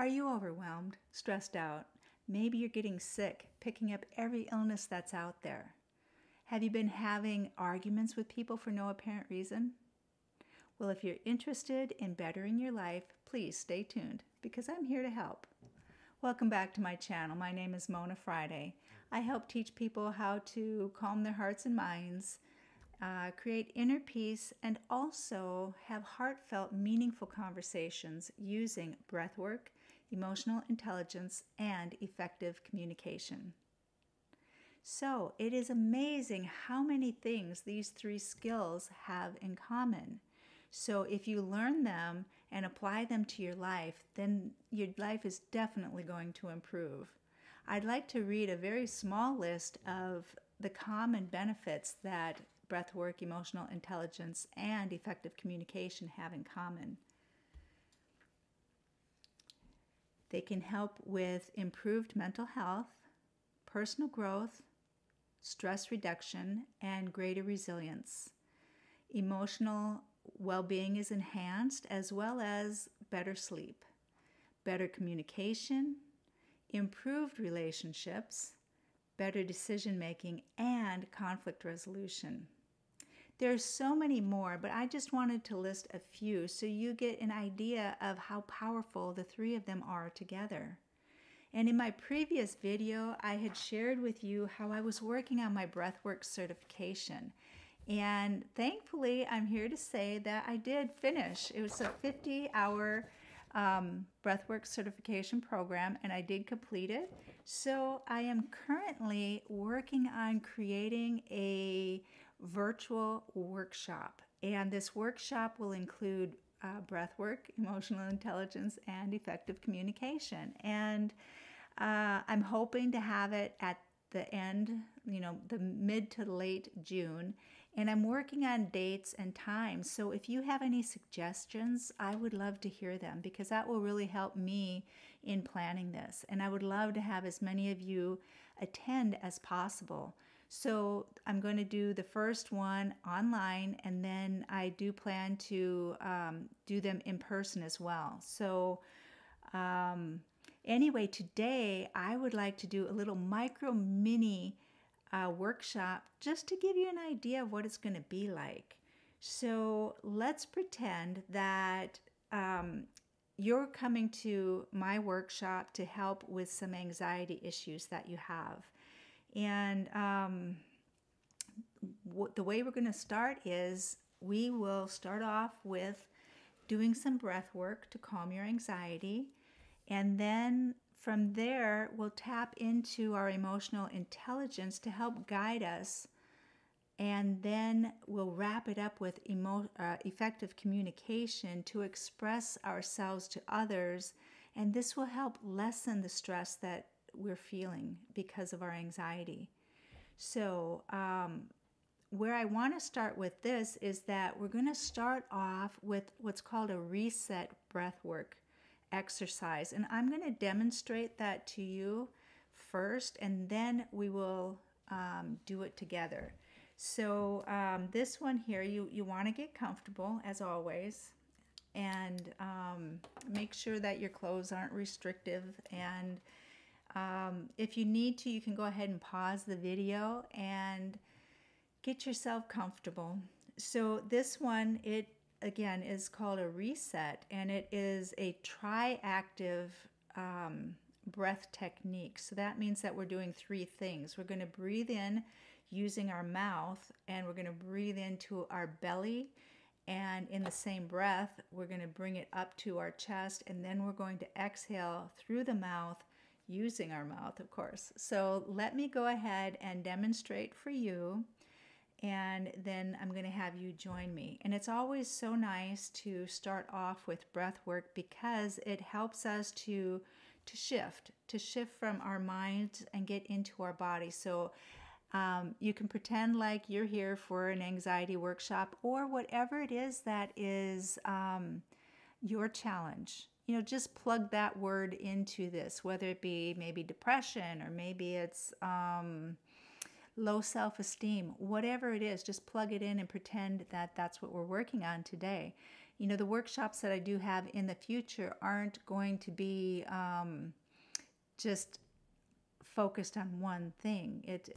Are you overwhelmed, stressed out? Maybe you're getting sick, picking up every illness that's out there. Have you been having arguments with people for no apparent reason? Well, if you're interested in bettering your life, please stay tuned because I'm here to help. Welcome back to my channel. My name is Mona Friday. I help teach people how to calm their hearts and minds, create inner peace, and also have heartfelt, meaningful conversations using breathwork, emotional intelligence, and effective communication. So it is amazing how many things these three skills have in common. So if you learn them and apply them to your life, then your life is definitely going to improve. I'd like to read a very small list of the common benefits that breathwork, emotional intelligence, and effective communication have in common. They can help with improved mental health, personal growth, stress reduction, and greater resilience. Emotional well-being is enhanced, as well as better sleep, better communication, improved relationships, better decision-making, and conflict resolution. There are so many more, but I just wanted to list a few so you get an idea of how powerful the three of them are together. And in my previous video, I had shared with you how I was working on my breathwork certification. And thankfully, I'm here to say that I did finish. It was a 50-hour breathwork certification program, and I did complete it. So I am currently working on creating a virtual workshop, and this workshop will include breathwork, emotional intelligence, and effective communication. And I'm hoping to have it at the end, you know, the mid to late June, and I'm working on dates and times. So if you have any suggestions, I would love to hear them because that will really help me in planning this. And I would love to have as many of you attend as possible. So I'm going to do the first one online, and then I do plan to do them in person as well. So anyway, today I would like to do a little micro mini workshop just to give you an idea of what it's going to be like. So let's pretend that you're coming to my workshop to help with some anxiety issues that you have. And the way we're going to start is we will start off with doing some breath work to calm your anxiety. And then from there, we'll tap into our emotional intelligence to help guide us. And then we'll wrap it up with effective communication to express ourselves to others. And this will help lessen the stress that we're feeling because of our anxiety. So where I want to start with this is that we're going to start off with what's called a reset breathwork exercise, and I'm going to demonstrate that to you first, and then we will do it together. So this one here, you want to get comfortable as always, and make sure that your clothes aren't restrictive, and if you need to, you can go ahead and pause the video and get yourself comfortable. So this one, it again is called a reset, and it is a triactive breath technique. So that means that we're doing three things. We're going to breathe in using our mouth, and we're going to breathe into our belly, and in the same breath, we're going to bring it up to our chest, and then we're going to exhale through the mouth using our mouth, of course. So let me go ahead and demonstrate for you, and then I'm going to have you join me. And it's always so nice to start off with breath work because it helps us to shift from our minds and get into our body. So you can pretend like you're here for an anxiety workshop or whatever it is that is your challenge. You know, just plug that word into this, whether it be maybe depression or maybe it's low self-esteem, whatever it is, just plug it in and pretend that that's what we're working on today. you know, the workshops that I do have in the future aren't going to be just focused on one thing. It's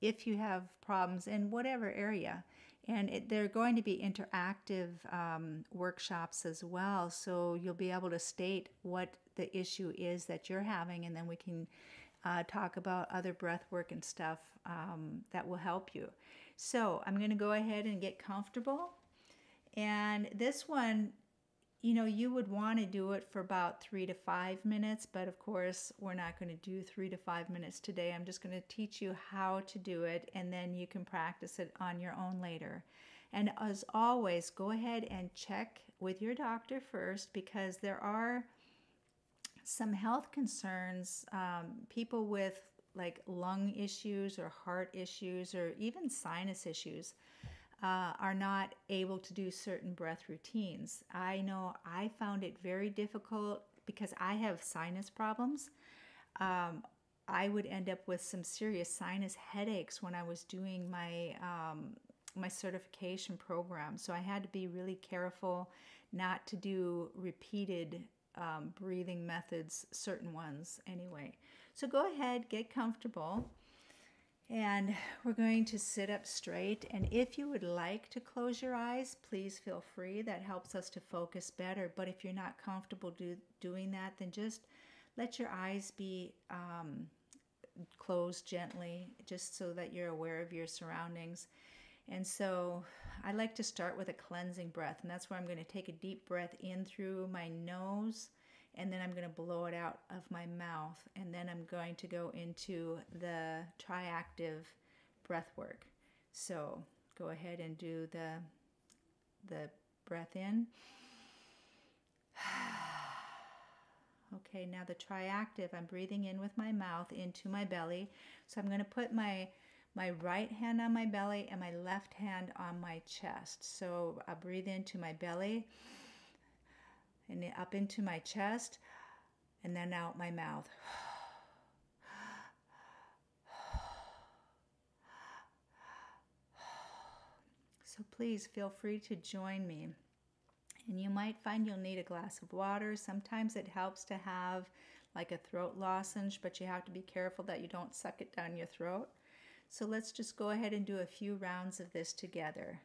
if you have problems in whatever area, and they're going to be interactive workshops as well, so you'll be able to state what the issue is that you're having, and then we can talk about other breath work and stuff that will help you. So I'm going to go ahead and get comfortable. And this one, you know, you would want to do it for about 3 to 5 minutes, but of course we're not going to do 3 to 5 minutes today. I'm just going to teach you how to do it, and then you can practice it on your own later. And as always, go ahead and check with your doctor first, because there are some health concerns, people with like lung issues or heart issues or even sinus issues are not able to do certain breath routines. I know I found it very difficult because I have sinus problems. I would end up with some serious sinus headaches when I was doing my my certification program. So I had to be really careful not to do repeated breathing methods, certain ones anyway. So go ahead, get comfortable, and we're going to sit up straight. And if you would like to close your eyes, please feel free. That helps us to focus better. But if you're not comfortable doing that, then just let your eyes be closed gently, just so that you're aware of your surroundings. And so I like to start with a cleansing breath, and that's where I'm going to take a deep breath in through my nose, and then I'm going to blow it out of my mouth, and then I'm going to go into the triactive breath work. So go ahead and do the breath in. Okay, now the triactive, I'm breathing in with my mouth into my belly. So I'm going to put my right hand on my belly and my left hand on my chest. So I breathe into my belly and up into my chest, and then out my mouth. So please feel free to join me. And you might find you'll need a glass of water. Sometimes it helps to have like a throat lozenge, but you have to be careful that you don't suck it down your throat. So let's just go ahead and do a few rounds of this together.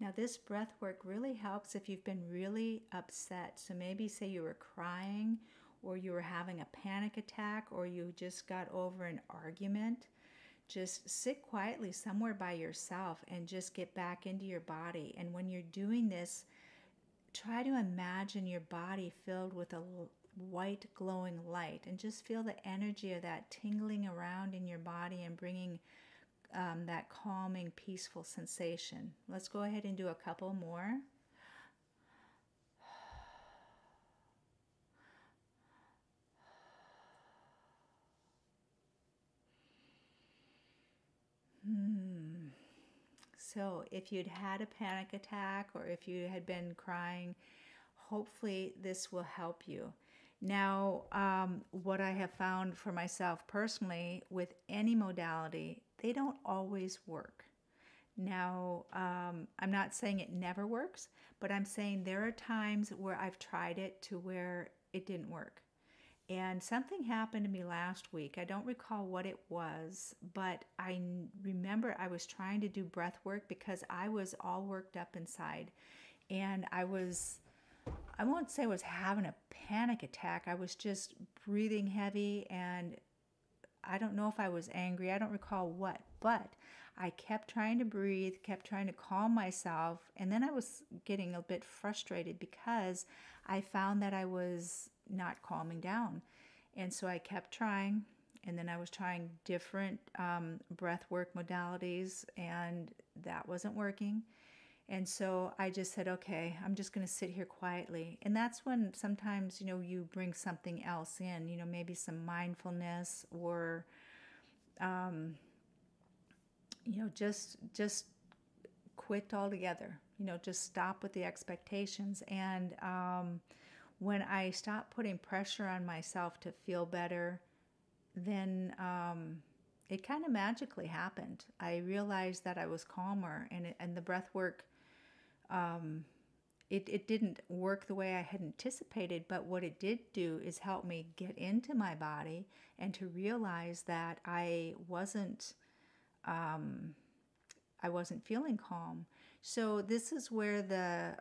Now this breath work really helps if you've been really upset. So maybe say you were crying, or you were having a panic attack, or you just got over an argument. Just sit quietly somewhere by yourself and just get back into your body. And when you're doing this, try to imagine your body filled with a white glowing light, and just feel the energy of that tingling around in your body and bringing that calming, peaceful sensation. Let's go ahead and do a couple more. So if you'd had a panic attack, or if you had been crying, hopefully this will help you. Now, what I have found for myself personally with any modality, they don't always work. Now, I'm not saying it never works, but I'm saying there are times where I've tried it to where it didn't work. And something happened to me last week. I don't recall what it was, but I remember I was trying to do breath work because I was all worked up inside. And I won't say I was having a panic attack. I was just breathing heavy, and I don't know if I was angry. I don't recall what, but I kept trying to breathe, kept trying to calm myself. And then I was getting a bit frustrated because I found that I was not calming down. And so I kept trying, and then I was trying different breath work modalities, and that wasn't working. And so I just said, okay, I'm just going to sit here quietly. And that's when sometimes, you know, you bring something else in, you know, maybe some mindfulness, or you know, just quit altogether, you know, just stop with the expectations. And when I stop putting pressure on myself to feel better, then it kind of magically happened. I realized that I was calmer, and the breath work, it didn't work the way I had anticipated, but what it did do is help me get into my body and to realize that I wasn't feeling calm. So this is where the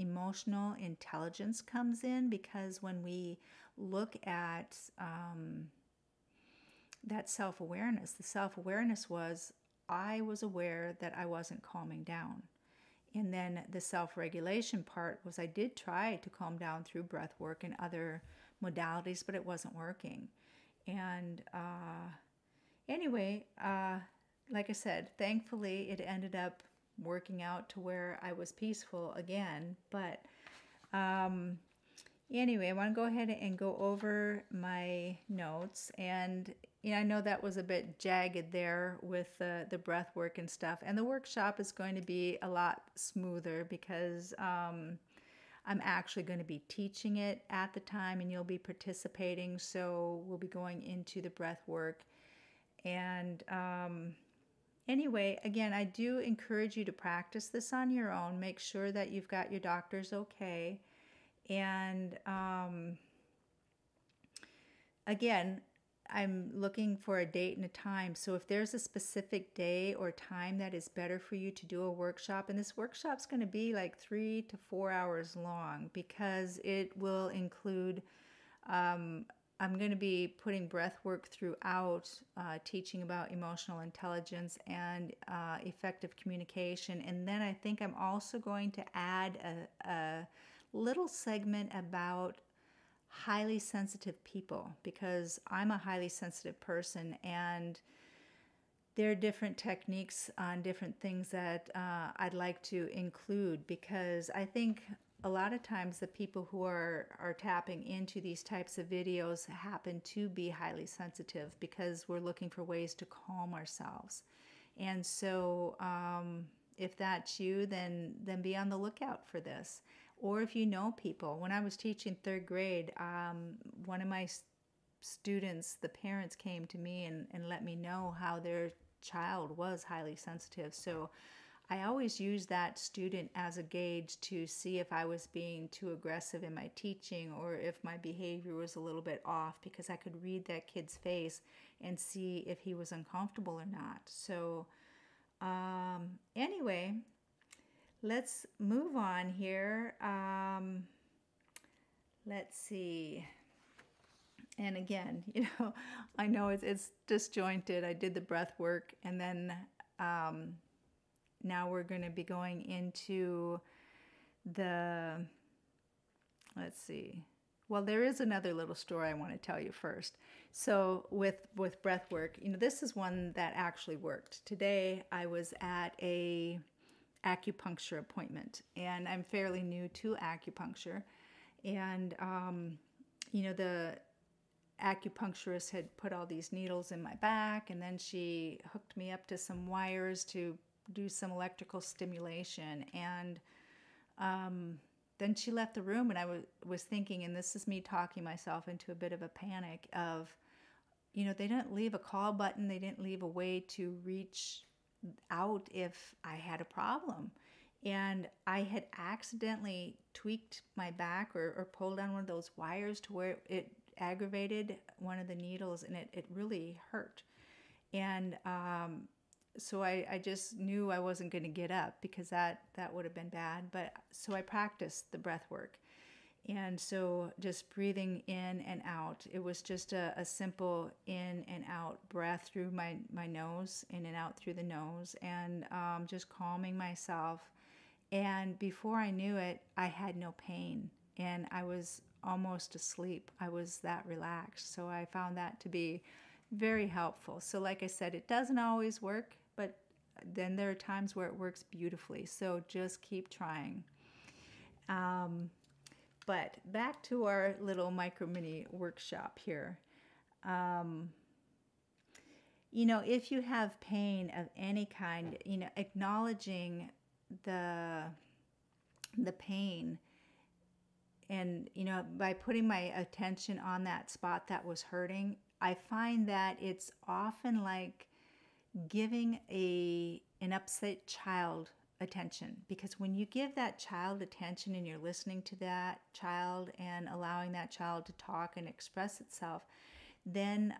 emotional intelligence comes in, because when we look at that self-awareness, the self-awareness was, I was aware that I wasn't calming down. And then the self-regulation part was, I did try to calm down through breath work and other modalities, but it wasn't working. And anyway, like I said, thankfully it ended up working out to where I was peaceful again. But anyway, I want to go ahead and go over my notes. And you know, I know that was a bit jagged there with the breath work and stuff. And the workshop is going to be a lot smoother because I'm actually going to be teaching it at the time and you'll be participating. So we'll be going into the breath work. And anyway, again, I do encourage you to practice this on your own. Make sure that you've got your doctor's okay. And again, I'm looking for a date and a time. So if there's a specific day or time that is better for you to do a workshop, and this workshop's going to be like 3 to 4 hours long, because it will include I'm going to be putting breath work throughout, teaching about emotional intelligence and effective communication. And then I think I'm also going to add a little segment about highly sensitive people, because I'm a highly sensitive person and there are different techniques on different things that I'd like to include, because I think a lot of times the people who are tapping into these types of videos happen to be highly sensitive, because we're looking for ways to calm ourselves. And so if that's you, then be on the lookout for this. Or if you know people, when I was teaching third grade, one of my students, the parents came to me and let me know how their child was highly sensitive. So I always use that student as a gauge to see if I was being too aggressive in my teaching or if my behavior was a little bit off, because I could read that kid's face and see if he was uncomfortable or not. So anyway, let's move on here. Let's see. And again, you know, I know it's disjointed. I did the breath work and then now we're going to be going into the, let's see. Well, there is another little story I want to tell you first. So with breath work, you know, this is one that actually worked. Today I was at a acupuncture appointment, and I'm fairly new to acupuncture. And, you know, the acupuncturist had put all these needles in my back, and then she hooked me up to some wires to do some electrical stimulation. And then she left the room, and I was thinking, and this is me talking myself into a bit of a panic of, you know, they didn't leave a call button. They didn't leave a way to reach out if I had a problem. And I had accidentally tweaked my back or pulled on one of those wires to where it aggravated one of the needles, and it really hurt. And so I just knew I wasn't going to get up, because that would have been bad. But so I practiced the breath work. And so just breathing in and out, it was just a simple in and out breath through my nose, in and out through the nose, and just calming myself. And before I knew it, I had no pain and I was almost asleep. I was that relaxed. So I found that to be very helpful. So like I said, it doesn't always work, but then there are times where it works beautifully. So just keep trying. But back to our little micro mini workshop here. You know, if you have pain of any kind, you know, acknowledging the pain And, you know, by putting my attention on that spot that was hurting, I find that it's often like giving an upset child attention. Because when you give that child attention and you're listening to that child and allowing that child to talk and express itself, then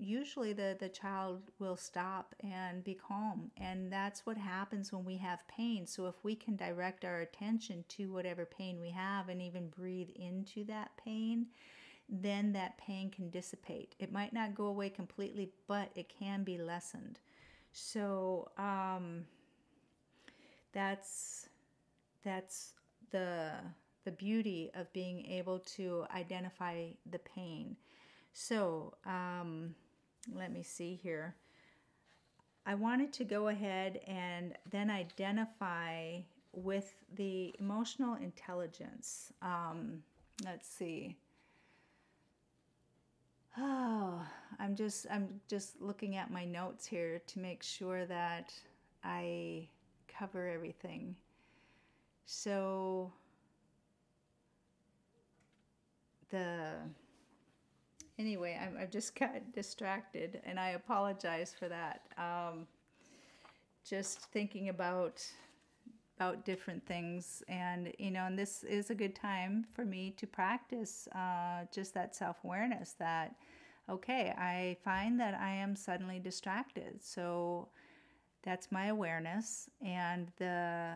usually the child will stop and be calm. And that's what happens when we have pain. So if we can direct our attention to whatever pain we have and even breathe into that pain, then that pain can dissipate. It might not go away completely, but it can be lessened. So that's the beauty of being able to identify the pain. So let me see here. I wanted to go ahead and then identify with the emotional intelligence. Let's see. Oh, I'm just looking at my notes here to make sure that I cover everything. So anyway, I've just got distracted, and I apologize for that. Just thinking about different things, and you know, and this is a good time for me to practice just that self-awareness that, okay, I find that I am suddenly distracted. So that's my awareness, and the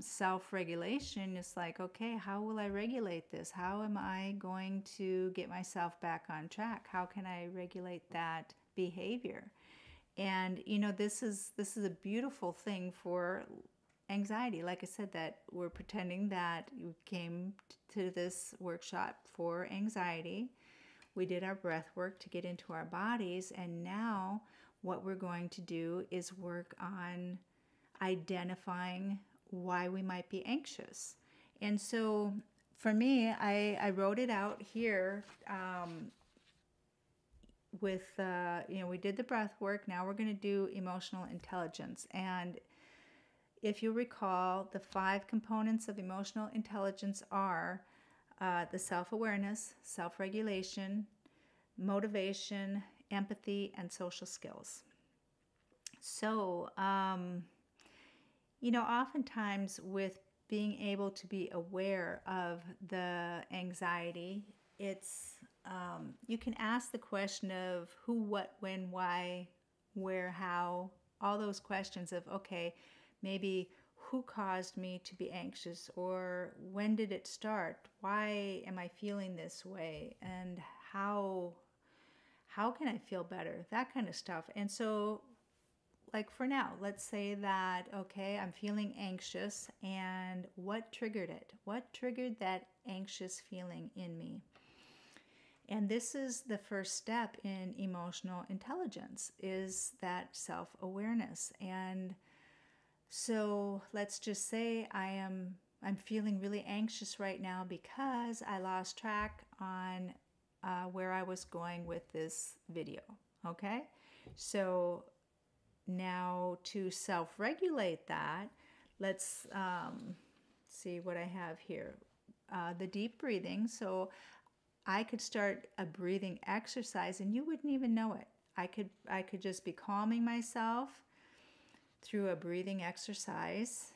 self-regulation is like, okay, how will I regulate this? How am I going to get myself back on track? How can I regulate that behavior? And, you know, this is a beautiful thing for anxiety. Like I said, that we're pretending that you came to this workshop for anxiety. We did our breath work to get into our bodies. And now what we're going to do is work on identifying why we might be anxious. And so for me, I wrote it out here, with, you know, we did the breath work. Now we're going to do emotional intelligence. And if you recall, the 5 components of emotional intelligence are the self-awareness, self-regulation, motivation, empathy, and social skills. So, you know, oftentimes with being able to be aware of the anxiety, it's, you can ask the question of who, what, when, why, where, how, all those questions of, okay, maybe who caused me to be anxious, or when did it start? Why am I feeling this way? And how can I feel better? That kind of stuff. And so, like for now, let's say that, okay, I'm feeling anxious, and what triggered it? What triggered that anxious feeling in me? And this is the first step in emotional intelligence, is that self-awareness. And so let's just say I'm feeling really anxious right now because I lost track on where I was going with this video, okay? So now to self-regulate that, let's see what I have here. The deep breathing. So I could start a breathing exercise and you wouldn't even know it. I could just be calming myself through a breathing exercise.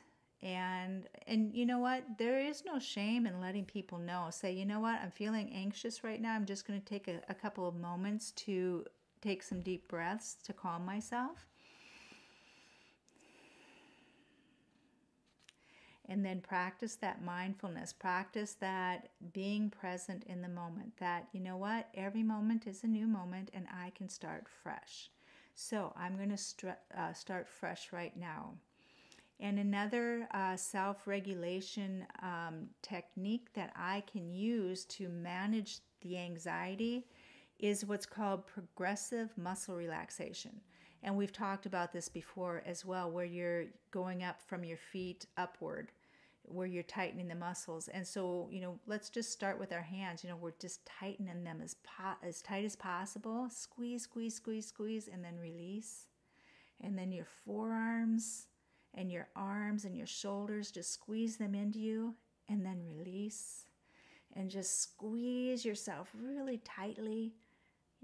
And you know what? There is no shame in letting people know. Say, you know what? I'm feeling anxious right now. I'm just going to take a couple of moments to take some deep breaths to calm myself. And then practice that mindfulness, practice that being present in the moment, that, you know what, every moment is a new moment and I can start fresh. So I'm going to start fresh right now. And another self-regulation technique that I can use to manage the anxiety is what's called progressive muscle relaxation. And we've talked about this before as well, where you're going up from your feet upward, where you're tightening the muscles. And so, you know, let's just start with our hands. You know, we're just tightening them as tight as possible. Squeeze, squeeze, squeeze, squeeze, and then release. And then your forearms and your arms and your shoulders, just squeeze them into you and then release. And just squeeze yourself really tightly,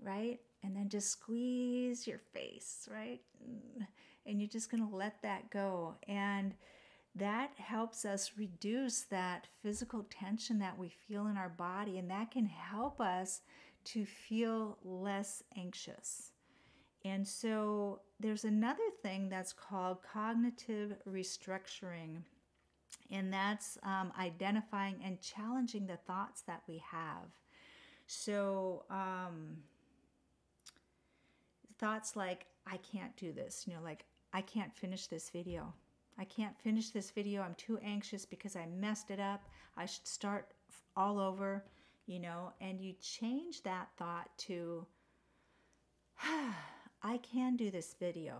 right? And then just squeeze your face, right? And you're just going to let that go. And that helps us reduce that physical tension that we feel in our body, and that can help us to feel less anxious. And so there's another thing that's called cognitive restructuring, and that's identifying and challenging the thoughts that we have. So thoughts like, I can't do this, you know, like, I can't finish this video. I can't finish this video. I'm too anxious because I messed it up. I should start all over, you know, and you change that thought to, I can do this video.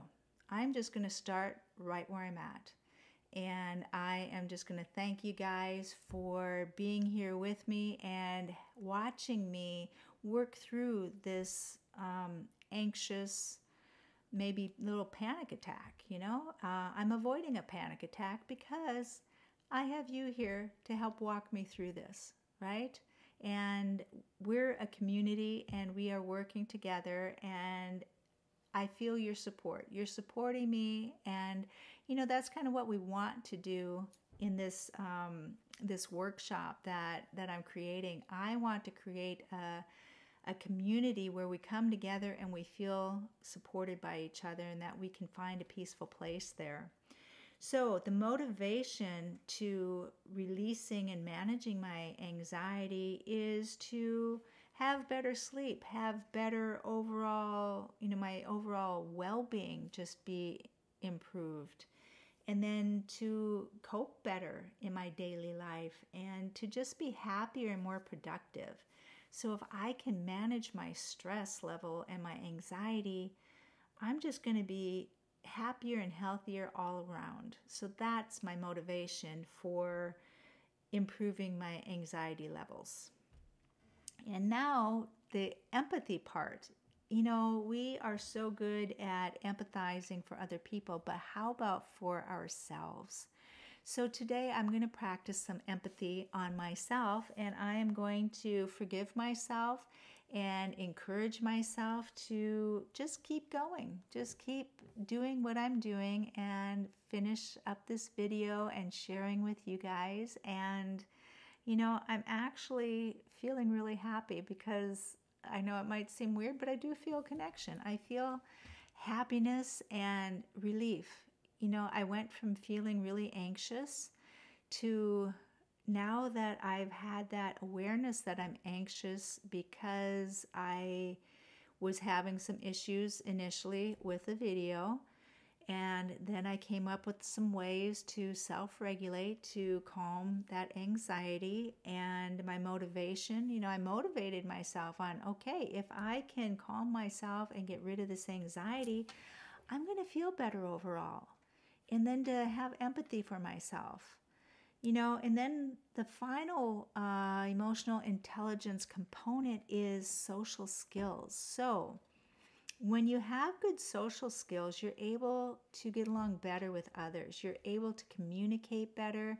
I'm just going to start right where I'm at. And I am just going to thank you guys for being here with me and watching me work through this anxious, maybe little panic attack, you know. I'm avoiding a panic attack because I have you here to help walk me through this, right? And we're a community and we are working together, and I feel your support. You're supporting me, and you know that's kind of what we want to do in this this workshop that I'm creating. I want to create a community where we come together and we feel supported by each other, and that we can find a peaceful place there. So the motivation to releasing and managing my anxiety is to have better sleep, have better overall, you know, my overall well-being just be improved. And then to cope better in my daily life and to just be happier and more productive. So if I can manage my stress level and my anxiety, I'm just going to be happier and healthier all around. So that's my motivation for improving my anxiety levels. And now the empathy part. You know, we are so good at empathizing for other people, but how about for ourselves? So today I'm going to practice some empathy on myself, and I am going to forgive myself and encourage myself to just keep going. Just keep doing what I'm doing and finish up this video and sharing with you guys. And, you know, I'm actually feeling really happy because I know it might seem weird, but I do feel connection. I feel happiness and relief. You know, I went from feeling really anxious to now that I've had that awareness that I'm anxious because I was having some issues initially with the video. And then I came up with some ways to self-regulate, to calm that anxiety and my motivation. You know, I motivated myself on, okay, if I can calm myself and get rid of this anxiety, I'm going to feel better overall. And then to have empathy for myself, you know. And then the final emotional intelligence component is social skills. So when you have good social skills, you're able to get along better with others. You're able to communicate better.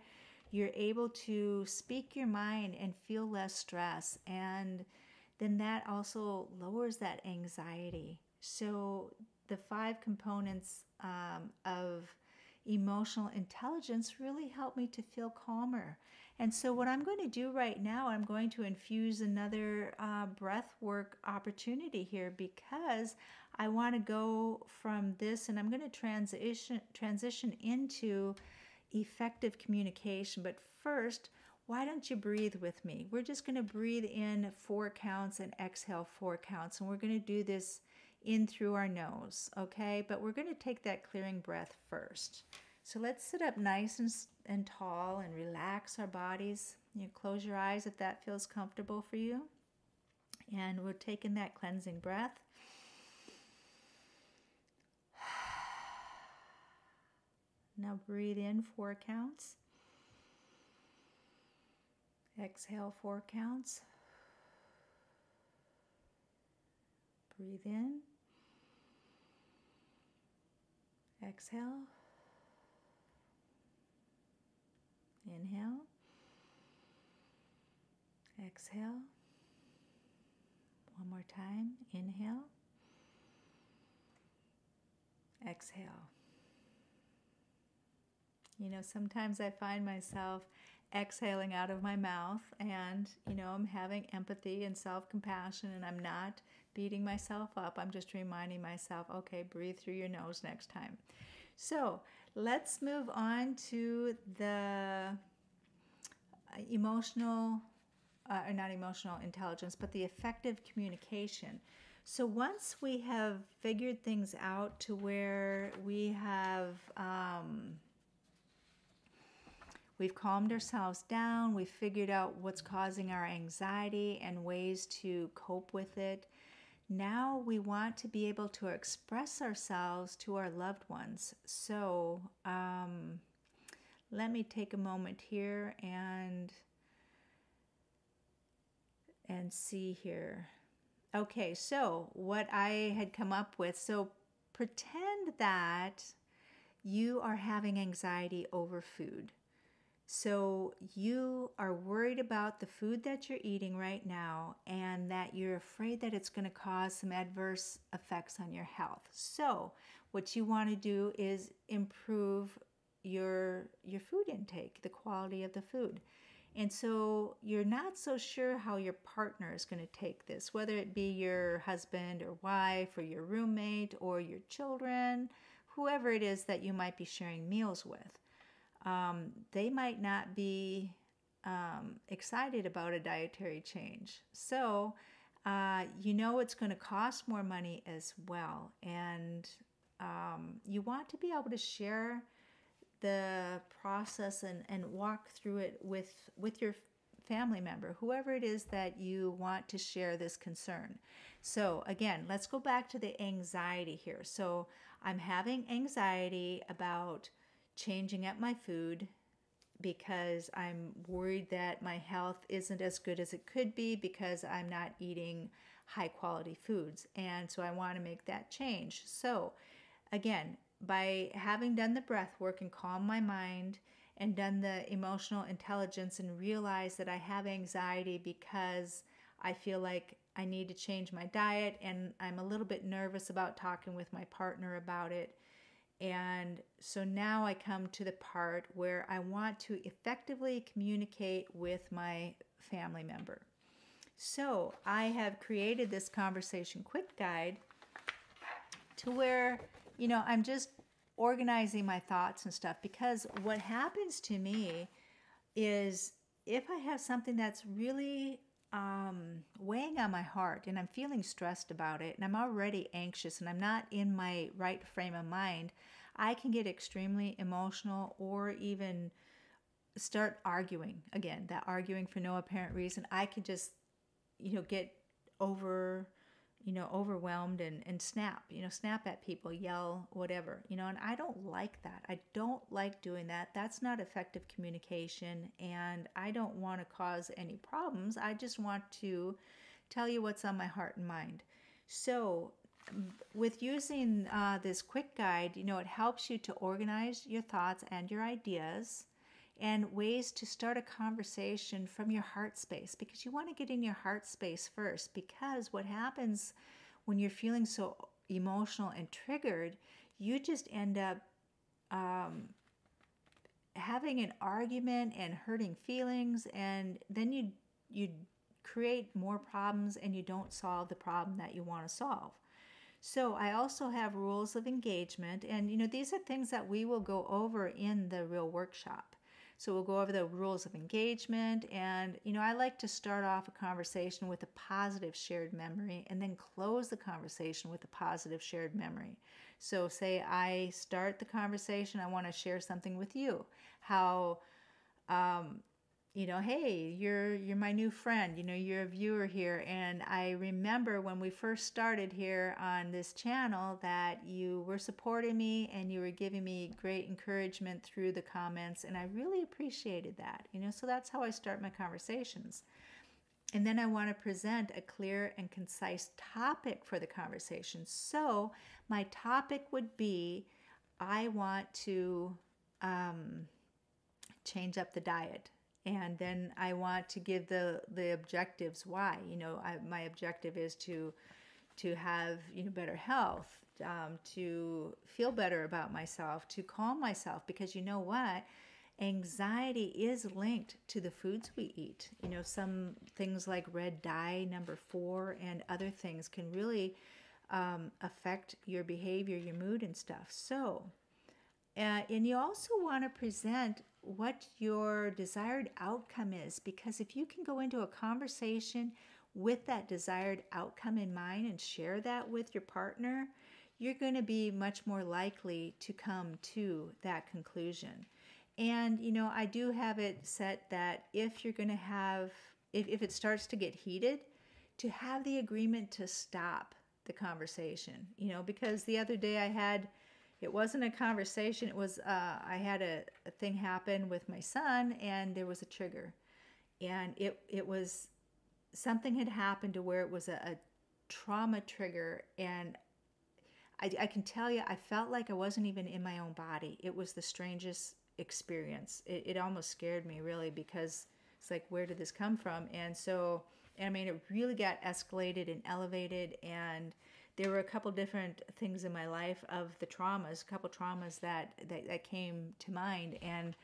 You're able to speak your mind and feel less stress. And then that also lowers that anxiety. So the five components of emotional intelligence really helped me to feel calmer. And so what I'm going to do right now, I'm going to infuse another breath work opportunity here, because I want to go from this and I'm going to transition into effective communication. But first, why don't you breathe with me? We're just going to breathe in 4 counts and exhale 4 counts. And we're going to do this in through our nose, okay? But we're going to take that clearing breath first. So let's sit up nice and tall and relax our bodies. You close your eyes if that feels comfortable for you. And we're taking that cleansing breath. Now breathe in 4 counts. Exhale 4 counts. Breathe in. Exhale. Inhale. Exhale. One more time. Inhale. Exhale. You know, sometimes I find myself exhaling out of my mouth and, you know, I'm having empathy and self-compassion and I'm not beating myself up. I'm just reminding myself, okay, breathe through your nose next time. So let's move on to the the effective communication. So once we have figured things out to where we have... we've calmed ourselves down, we've figured out what's causing our anxiety and ways to cope with it. Now we want to be able to express ourselves to our loved ones. So let me take a moment here and see here. Okay, so what I had come up with, so pretend that you are having anxiety over food. So you are worried about the food that you're eating right now and that you're afraid that it's going to cause some adverse effects on your health. So what you want to do is improve your food intake, the quality of the food. And so you're not so sure how your partner is going to take this, whether it be your husband or wife or your roommate or your children, whoever it is that you might be sharing meals with. They might not be excited about a dietary change. So, you know it's going to cost more money as well. And you want to be able to share the process and walk through it with your family member, whoever it is that you want to share this concern. So again, let's go back to the anxiety here. So I'm having anxiety about changing up my food because I'm worried that my health isn't as good as it could be because I'm not eating high quality foods. And so I want to make that change. So again, by having done the breath work and calmed my mind and done the emotional intelligence and realized that I have anxiety because I feel like I need to change my diet and I'm a little bit nervous about talking with my partner about it. And so now I come to the part where I want to effectively communicate with my family member. So I have created this conversation quick guide to where, you know, I'm just organizing my thoughts and stuff, because what happens to me is if I have something that's really weighing on my heart and I'm feeling stressed about it and I'm already anxious and I'm not in my right frame of mind, I can get extremely emotional or even start arguing. Again, that arguing for no apparent reason. I can just, you know, get overwhelmed and snap, snap at people, yell, whatever, and I don't like that. I don't like doing that. That's not effective communication, and I don't want to cause any problems. I just want to tell you what's on my heart and mind. So with using this quick guide, it helps you to organize your thoughts and your ideas and ways to start a conversation from your heart space, because you want to get in your heart space first, because what happens when you're feeling so emotional and triggered, you just end up having an argument and hurting feelings, and then you create more problems and you don't solve the problem that you want to solve. So I also have rules of engagement, and these are things that we will go over in the real workshop. So we'll go over the rules of engagement, and, I like to start off a conversation with a positive shared memory and then close the conversation with a positive shared memory. So say I start the conversation, I want to share something with you, how, hey, you're my new friend, you're a viewer here. And I remember when we first started here on this channel that you were supporting me and you were giving me great encouragement through the comments. And I really appreciated that, so that's how I start my conversations. And then I want to present a clear and concise topic for the conversation. So my topic would be, I want to change up the diet. And then I want to give the objectives why. You know, my objective is to have, you know, better health, to feel better about myself, to calm myself, because you know what? Anxiety is linked to the foods we eat. You know, some things like red dye number 4 and other things can really affect your behavior, your mood and stuff. So, and you also want to present what your desired outcome is, because if you can go into a conversation with that desired outcome in mind and share that with your partner, you're going to be much more likely to come to that conclusion. And, you know, I do have it set that if you're going to have, if it starts to get heated, to have the agreement to stop the conversation, you know, because the other day I had, it wasn't a conversation, it was, I had a thing happen with my son, and there was a trigger. And it was, something had happened to where it was a trauma trigger, and I can tell you, I felt like I wasn't even in my own body. It was the strangest experience. It almost scared me, really, because it's like, where did this come from? And so, I mean, it really got escalated and elevated, and there were a couple different things in my life of the traumas, a couple traumas that came to mind, and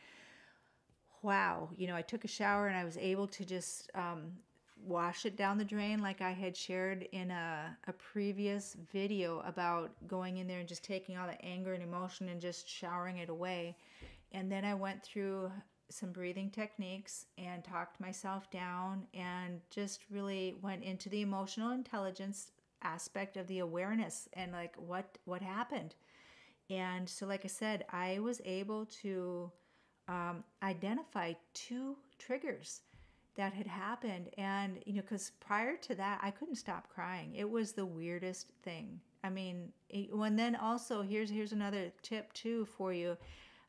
wow, you know, I took a shower and I was able to just wash it down the drain, like I had shared in a previous video about going in there and just taking all the anger and emotion and just showering it away. And then I went through some breathing techniques and talked myself down and just really went into the emotional intelligence aspect of the awareness and like what happened. And so, like I said, I was able to identify 2 triggers that had happened. And, you know, because prior to that, I couldn't stop crying. It was the weirdest thing. I mean, and then also, here's another tip too for you.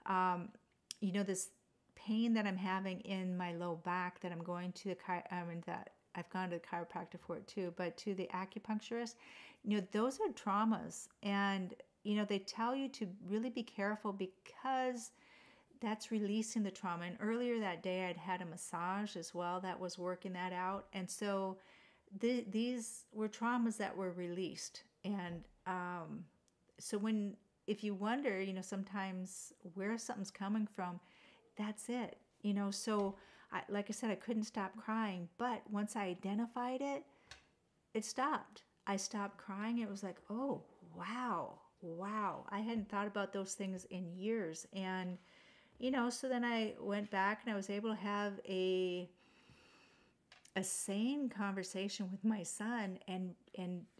You know, this pain that I'm having in my low back that I'm going to that I've gone to the chiropractor for it too, but to the acupuncturist, you know, those are traumas. And, you know, they tell you to really be careful because that's releasing the trauma. And earlier that day, I'd had a massage as well that was working that out. And so these were traumas that were released. And so if you wonder, you know, sometimes where something's coming from, that's it. You know, so like I said, I couldn't stop crying. But once I identified it, it stopped. I stopped crying. It was like, oh, wow. I hadn't thought about those things in years. And you know, so then I went back and I was able to have a sane conversation with my son and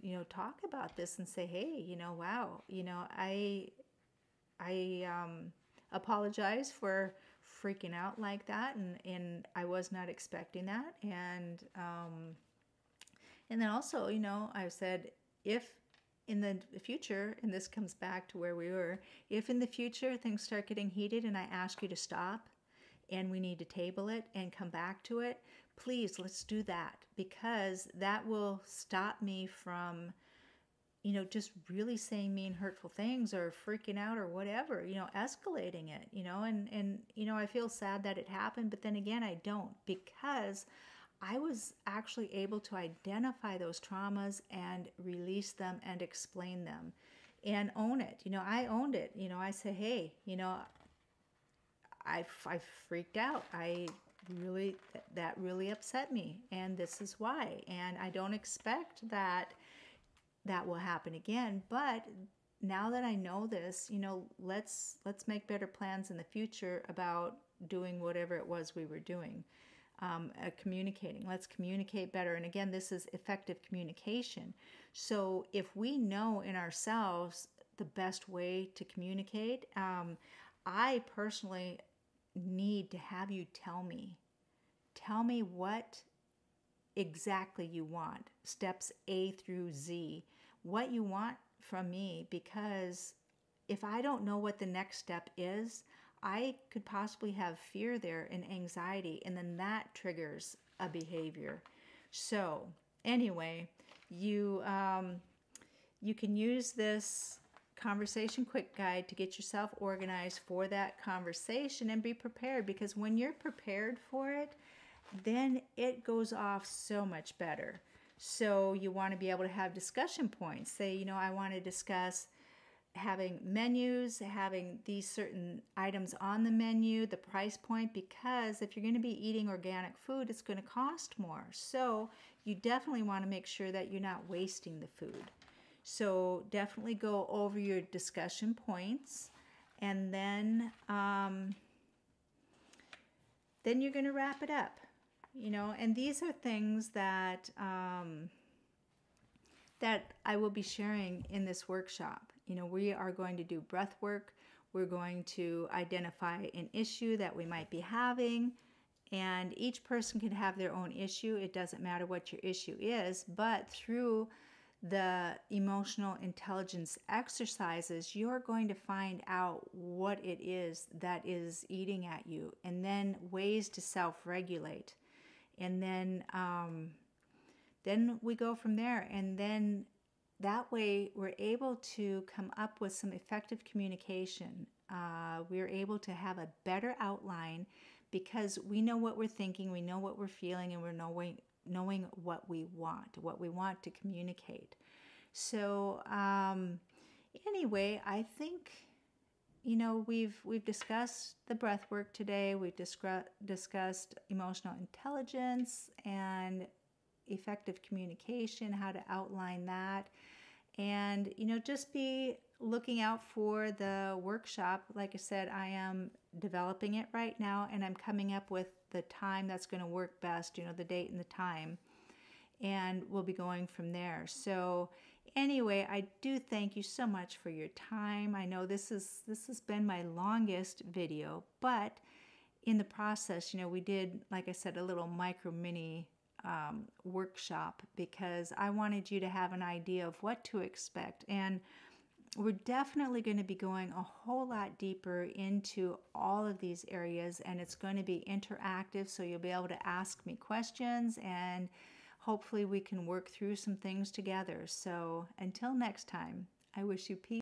you know, talk about this and say, hey, you know, wow, you know, I apologize for freaking out like that, and I was not expecting that. And and then also, you know, I said, if in the future, and this comes back to where we were, if in the future things start getting heated and I ask you to stop and we need to table it and come back to it, please, let's do that, because that will stop me from, you know, just really saying mean, hurtful things or freaking out or whatever, you know, escalating it, you know, and you know, I feel sad that it happened, but then again, I don't, because I was actually able to identify those traumas and release them and explain them and own it. You know, I owned it. You know, I said, hey, you know, I freaked out. That really upset me. And this is why. And I don't expect that will happen again. But now that I know this, you know, let's make better plans in the future about doing whatever it was we were doing. Communicating. Let's communicate better. And again, this is effective communication. So if we know in ourselves the best way to communicate, I personally need to have you tell me what exactly you want, steps A through Z, what you want from me, because if I don't know what the next step is, I could possibly have fear there and anxiety, and then that triggers a behavior. So anyway, you can use this Conversation Quick Guide to get yourself organized for that conversation and be prepared, because when you're prepared for it, then it goes off so much better. So you want to be able to have discussion points. Say, you know, I want to discuss having menus, having these certain items on the menu, the price point, because if you're going to be eating organic food, it's going to cost more. So you definitely want to make sure that you're not wasting the food. So definitely go over your discussion points, and then you're going to wrap it up. You know, and these are things that that I will be sharing in this workshop. You know, we are going to do breath work. We're going to identify an issue that we might be having, and each person can have their own issue. It doesn't matter what your issue is, but through the emotional intelligence exercises, you're going to find out what it is that is eating at you, and then ways to self-regulate. And then we go from there, and then that way we're able to come up with some effective communication. We're able to have a better outline because we know what we're thinking, we know what we're feeling, and we're knowing what we want to communicate. So anyway, I think, you know, we've discussed the breath work today. We've discussed emotional intelligence and effective communication, how to outline that. And, you know, just be looking out for the workshop. Like I said, I am developing it right now, and I'm coming up with the time that's going to work best, you know, the date and the time. And we'll be going from there. So anyway, I do thank you so much for your time. I know this has been my longest video, but in the process, you know, we did, like I said, a little mini workshop because I wanted you to have an idea of what to expect. And we're definitely going to be going a whole lot deeper into all of these areas, and it's going to be interactive, so you'll be able to ask me questions, and hopefully we can work through some things together. So until next time, I wish you peace.